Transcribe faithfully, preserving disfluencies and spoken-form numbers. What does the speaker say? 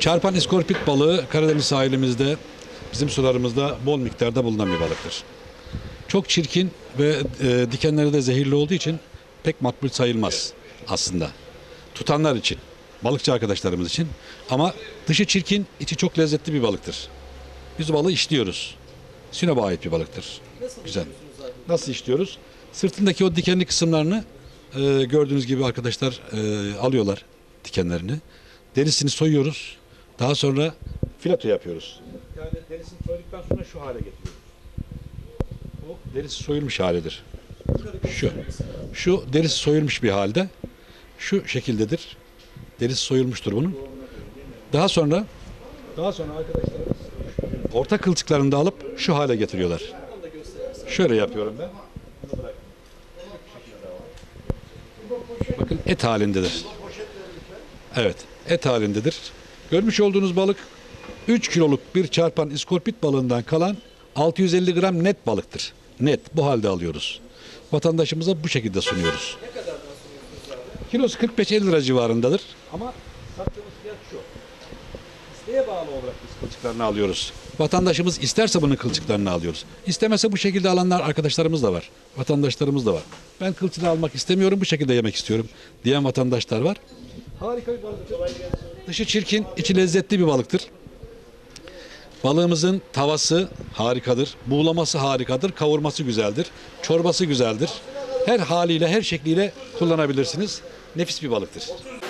Çarpan iskorpit balığı Karadeniz sahilimizde, bizim sularımızda bol miktarda bulunan bir balıktır. Çok çirkin ve e, dikenleri de zehirli olduğu için pek makbul sayılmaz aslında. Tutanlar için, balıkçı arkadaşlarımız için, ama dışı çirkin, içi çok lezzetli bir balıktır. Biz bu balığı işliyoruz. Sinop'a ait bir balıktır. Nasıl güzel. Nasıl işliyoruz? Sırtındaki o dikenli kısımlarını e, gördüğünüz gibi arkadaşlar e, alıyorlar dikenlerini. Derisini soyuyoruz. Daha sonra fileto yapıyoruz. Yani derisini soyduktan sonra şu hale getiriyoruz. Bu derisi soyulmuş halidir. Şu. Şu derisi soyulmuş bir halde. Şu şekildedir. Derisi soyulmuştur bunun. Daha sonra daha sonra arkadaşlar orta kılçıklarını da alıp şu hale getiriyorlar. Şöyle yapıyorum ben. Bakın et halindedir. Evet. Et halindedir. Görmüş olduğunuz balık üç kiloluk bir çarpan iskorpit balığından kalan altı yüz elli gram net balıktır. Net. Bu halde alıyoruz. Vatandaşımıza bu şekilde sunuyoruz. Ne kadardan sunuyorsunuz abi? Kilosu kırk beş elli lira civarındadır. Ama sattığımız fiyat şu. İsteğe bağlı olarak biz kılçıklarını alıyoruz. Vatandaşımız isterse bunun kılçıklarını alıyoruz. İstemese bu şekilde alanlar arkadaşlarımız da var. Vatandaşlarımız da var. Ben kılçığını almak istemiyorum, bu şekilde yemek istiyorum diyen vatandaşlar var. Harika bir balıktır. Dışı çirkin, içi lezzetli bir balıktır. Balığımızın tavası harikadır. Buğulaması harikadır. Kavurması güzeldir. Çorbası güzeldir. Her haliyle, her şekliyle kullanabilirsiniz. Nefis bir balıktır.